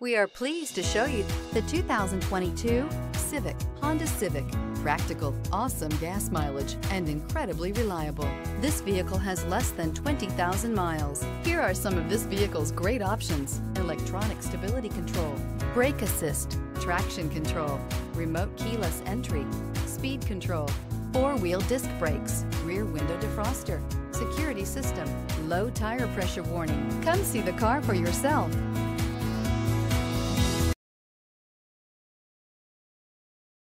We are pleased to show you the 2022 Honda Civic. Practical, awesome gas mileage, and incredibly reliable. This vehicle has less than 20,000 miles. Here are some of this vehicle's great options: electronic stability control, brake assist, traction control, remote keyless entry, speed control, four-wheel disc brakes, rear window defroster, security system, low tire pressure warning. Come see the car for yourself.